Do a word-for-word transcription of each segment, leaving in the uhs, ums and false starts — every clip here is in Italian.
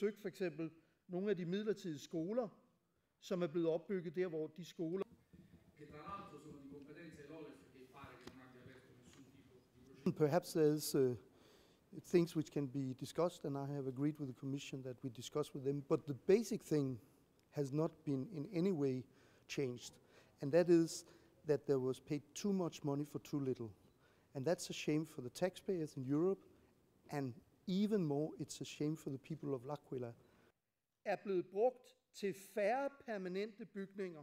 Søg for eksempel nogle af de midlertidige skoler, som er blevet opbygget der, hvor de skoler... Perhaps there's uh, things which can be discussed, and I have agreed with the Commission that we discuss with them, but the basic thing has not been in any way changed, and that is that there was paid too much money for too little. And that's a shame for the taxpayers in Europe, and even more, it's a shame for the people of L'Aquila. Er blevet brugt til færre permanente bygninger.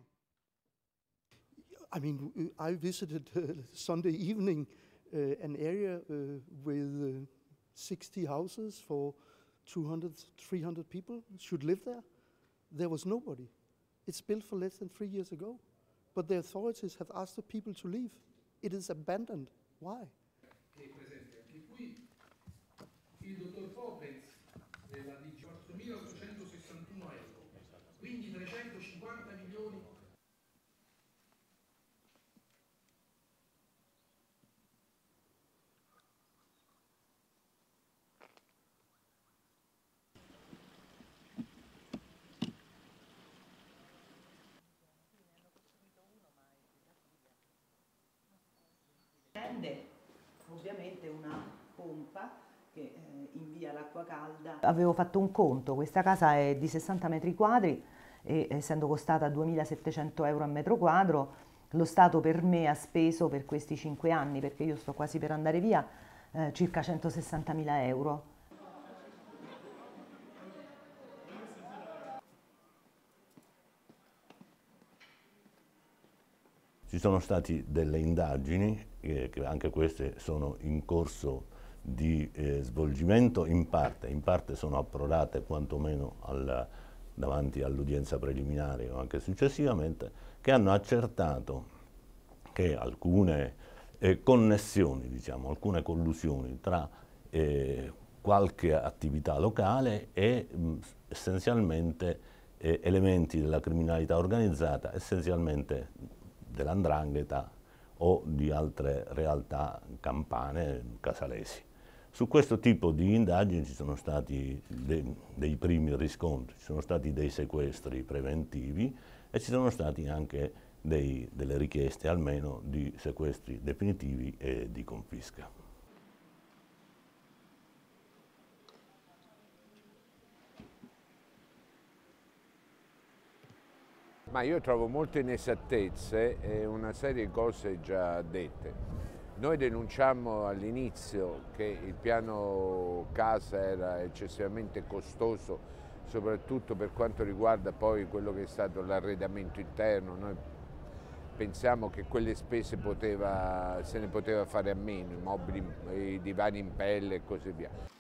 I mean, I visited uh, Sunday evening uh, an area uh, with uh, sixty houses for two hundred, three hundred people should live there. There was nobody. It's built for less than three years ago. But the authorities have asked the people to leave. It is abandoned. Why? Ovviamente una pompa che eh, invia l'acqua calda. Avevo fatto un conto, questa casa è di sessanta metri quadri e essendo costata duemilasettecento euro al metro quadro, lo Stato per me ha speso per questi cinque anni, perché io sto quasi per andare via, eh, circa centosessantamila euro. Ci sono state delle indagini, eh, che anche queste sono in corso di eh, svolgimento in parte, in parte sono approdate quantomeno al, davanti all'udienza preliminare o anche successivamente, che hanno accertato che alcune eh, connessioni, diciamo, alcune collusioni tra eh, qualche attività locale e mh, essenzialmente eh, elementi della criminalità organizzata, essenzialmente dell'andrangheta o di altre realtà campane, casalesi. Su questo tipo di indagini ci sono stati dei, dei primi riscontri, ci sono stati dei sequestri preventivi e ci sono stati anche dei, delle richieste almeno di sequestri definitivi e di confisca. Ma io trovo molte inesattezze e una serie di cose già dette. Noi denunciamo all'inizio che il piano casa era eccessivamente costoso, soprattutto per quanto riguarda poi quello che è stato l'arredamento interno. Noi pensiamo che quelle spese poteva, se ne poteva fare a meno, i mobili, i divani in pelle e così via.